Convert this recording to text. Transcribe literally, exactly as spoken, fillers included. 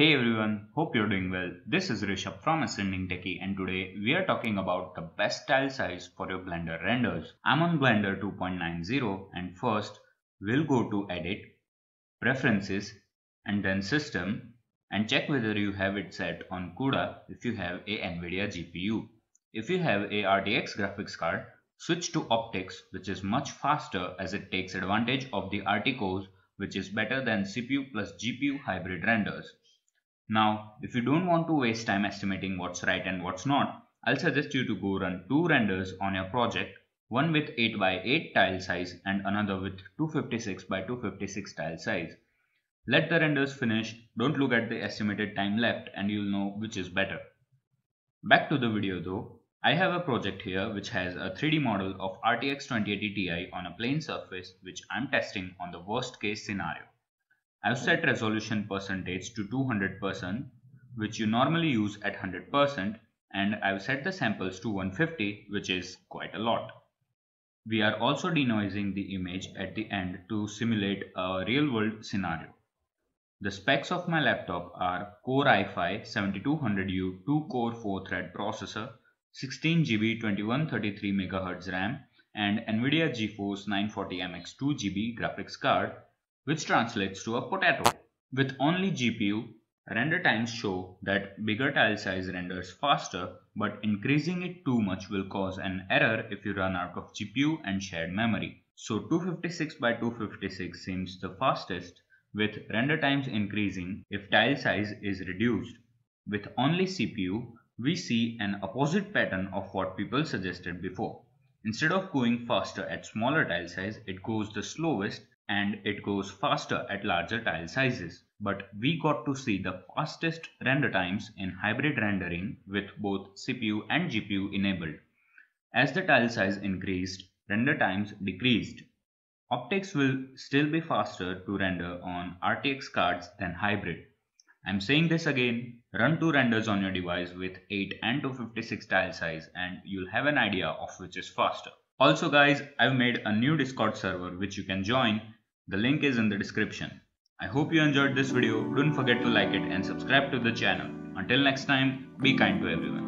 Hey everyone, hope you're doing well. This is Rishabh from Ascending Techie and today we are talking about the best tile size for your Blender renders. I'm on Blender two point nine zero and first we'll go to Edit, Preferences and then System and check whether you have it set on CUDA if you have a NVIDIA G P U. If you have a R T X graphics card, switch to OptiX which is much faster as it takes advantage of the R T cores which is better than C P U plus G P U hybrid renders. Now, if you don't want to waste time estimating what's right and what's not, I'll suggest you to go run two renders on your project, one with eight by eight tile size and another with two fifty-six by two fifty-six tile size. Let the renders finish, don't look at the estimated time left and you'll know which is better. Back to the video though, I have a project here which has a three D model of R T X twenty eighty Ti on a plane surface which I'm testing on the worst case scenario. I've set resolution percentage to two hundred percent which you normally use at one hundred percent and I've set the samples to one fifty which is quite a lot. We are also denoising the image at the end to simulate a real world scenario. The specs of my laptop are Core i five seventy-two hundred U two core four thread processor, sixteen gigabytes twenty-one thirty-three megahertz RAM and Nvidia GeForce nine forty M X two gigabyte graphics card, which translates to a potato. With only G P U, render times show that bigger tile size renders faster, but increasing it too much will cause an error if you run out of G P U and shared memory. So two fifty-six by two fifty-six seems the fastest, with render times increasing if tile size is reduced. With only C P U, we see an opposite pattern of what people suggested before. Instead of going faster at smaller tile size, it goes the slowest and it goes faster at larger tile sizes. But we got to see the fastest render times in hybrid rendering with both C P U and G P U enabled. As the tile size increased, render times decreased. OptiX will still be faster to render on R T X cards than hybrid. I'm saying this again, run two renders on your device with eight and two fifty-six tile size and you'll have an idea of which is faster. Also guys, I've made a new Discord server which you can join. The link is in the description. I hope you enjoyed this video. Don't forget to like it and subscribe to the channel. Until next time, be kind to everyone.